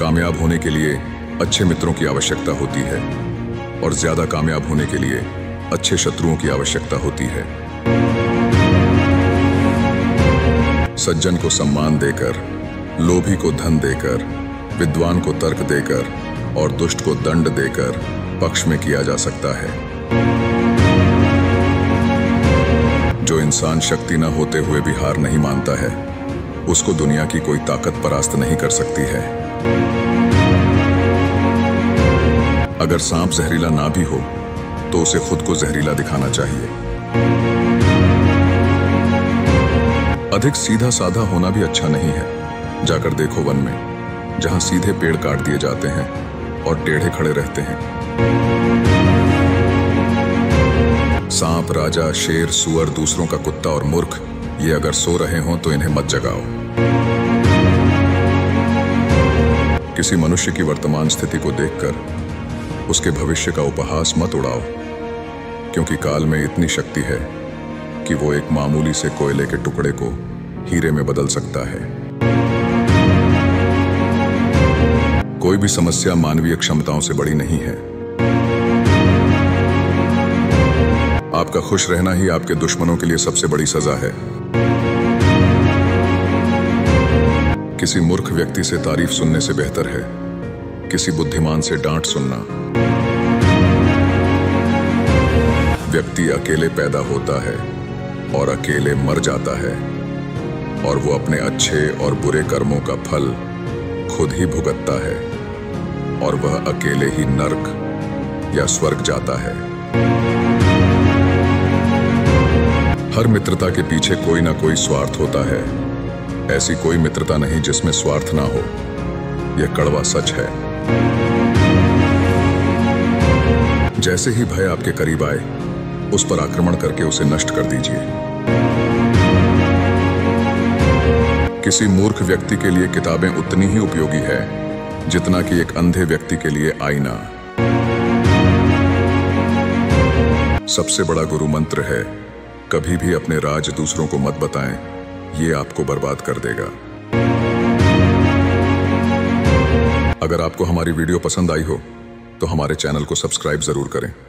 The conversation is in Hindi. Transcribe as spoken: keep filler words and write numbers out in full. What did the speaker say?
कामयाब होने के लिए अच्छे मित्रों की आवश्यकता होती है और ज्यादा कामयाब होने के लिए अच्छे शत्रुओं की आवश्यकता होती है। सज्जन को सम्मान देकर, लोभी को धन देकर, विद्वान को तर्क देकर और दुष्ट को दंड देकर पक्ष में किया जा सकता है। जो इंसान शक्ति न होते हुए भी हार नहीं मानता है, उसको दुनिया की कोई ताकत परास्त नहीं कर सकती है। अगर सांप जहरीला ना भी हो तो उसे खुद को जहरीला दिखाना चाहिए। अधिक सीधा साधा होना भी अच्छा नहीं है। जाकर देखो वन में, जहां सीधे पेड़ काट दिए जाते हैं और टेढ़े खड़े रहते हैं। सांप, राजा, शेर, सुअर, दूसरों का कुत्ता और मूर्ख, ये अगर सो रहे हों तो इन्हें मत जगाओ। किसी मनुष्य की वर्तमान स्थिति को देखकर उसके भविष्य का उपहास मत उड़ाओ, क्योंकि काल में इतनी शक्ति है कि वो एक मामूली से कोयले के टुकड़े को हीरे में बदल सकता है। कोई भी समस्या मानवीय क्षमताओं से बड़ी नहीं है। आपका खुश रहना ही आपके दुश्मनों के लिए सबसे बड़ी सजा है। किसी मूर्ख व्यक्ति से तारीफ सुनने से बेहतर है किसी बुद्धिमान से डांट सुनना। व्यक्ति अकेले पैदा होता है और अकेले मर जाता है, और वो अपने अच्छे और बुरे कर्मों का फल खुद ही भुगतता है, और वह अकेले ही नरक या स्वर्ग जाता है। हर मित्रता के पीछे कोई ना कोई स्वार्थ होता है। ऐसी कोई मित्रता नहीं जिसमें स्वार्थ ना हो, यह कड़वा सच है। जैसे ही भय आपके करीब आए, उस पर आक्रमण करके उसे नष्ट कर दीजिए। किसी मूर्ख व्यक्ति के लिए किताबें उतनी ही उपयोगी है जितना कि एक अंधे व्यक्ति के लिए आईना। सबसे बड़ा गुरु मंत्र है, कभी भी अपने राज दूसरों को मत बताएं, ये आपको बर्बाद कर देगा। अगर आपको हमारी वीडियो पसंद आई हो तो हमारे चैनल को सब्सक्राइब जरूर करें।